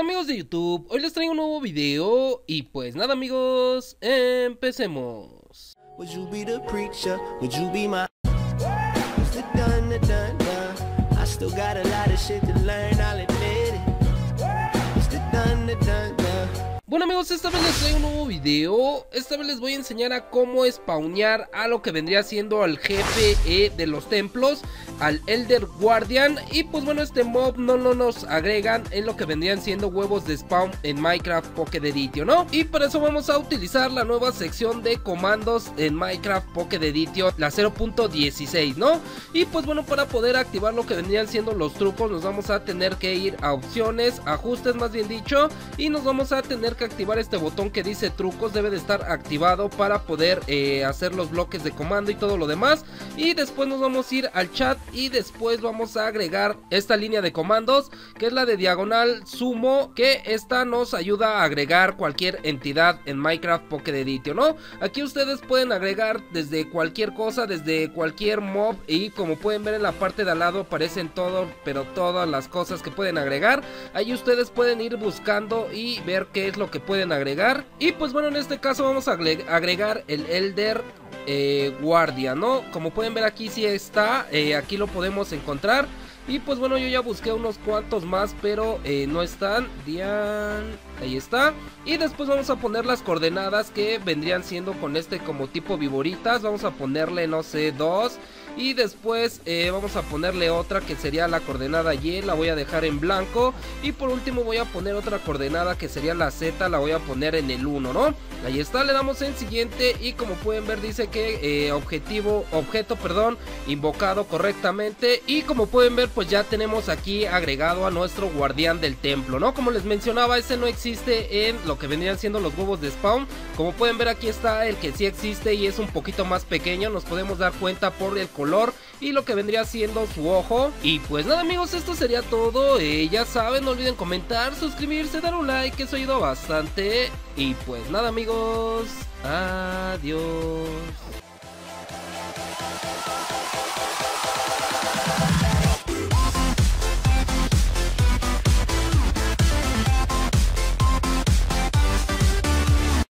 Hola amigos de YouTube, hoy les traigo un nuevo video y pues nada amigos, empecemos. Bueno amigos, esta vez les traigo un nuevo video. Esta vez les voy a enseñar a cómo spawnear a lo que vendría siendo al jefe de los templos, al Elder Guardian. Y pues bueno, este mob no nos agregan en lo que vendrían siendo huevos de spawn en Minecraft Pocket Edition, ¿no? Y para eso vamos a utilizar la nueva sección de comandos en Minecraft Pocket Edition, la 0.16, ¿no? Y pues bueno, para poder activar lo que vendrían siendo los trucos, nos vamos a tener que ir a opciones, ajustes más bien dicho, y nos vamos a tener que activar este botón que dice trucos. Debe de estar activado para poder hacer los bloques de comando y todo lo demás. Y después nos vamos a ir al chat y después vamos a agregar esta línea de comandos, que es la de diagonal sumo, que esta nos ayuda a agregar cualquier entidad en Minecraft Pocket Edition, ¿no? Aquí ustedes pueden agregar desde cualquier cosa, desde cualquier mob, y como pueden ver en la parte de al lado aparecen todo, pero todas las cosas que pueden agregar. Ahí ustedes pueden ir buscando y ver qué es lo que pueden agregar. Y pues bueno, en este caso vamos a agregar el Elder Guardian, ¿no? Como pueden ver aquí sí está, aquí lo podemos encontrar. Y pues bueno, yo ya busqué unos cuantos más, pero no están. Ahí está. Y después vamos a poner las coordenadas que vendrían siendo con este como tipo viboritas. Vamos a ponerle, no sé, 2. Y después vamos a ponerle otra que sería la coordenada Y, la voy a dejar en blanco. Y por último voy a poner otra coordenada que sería la Z, la voy a poner en el 1, ¿no? Ahí está, le damos en siguiente y como pueden ver dice que objeto invocado correctamente. Y como pueden ver pues ya tenemos aquí agregado a nuestro guardián del templo, ¿no? Como les mencionaba, ese no existe en lo que vendrían siendo los huevos de spawn. Como pueden ver aquí está el que sí existe y es un poquito más pequeño, nos podemos dar cuenta por el color y lo que vendría siendo su ojo. Y pues nada amigos, esto sería todo. Ya saben, no olviden comentar, suscribirse, dar un like, que eso ha ayudado bastante. Y pues nada amigos, adiós.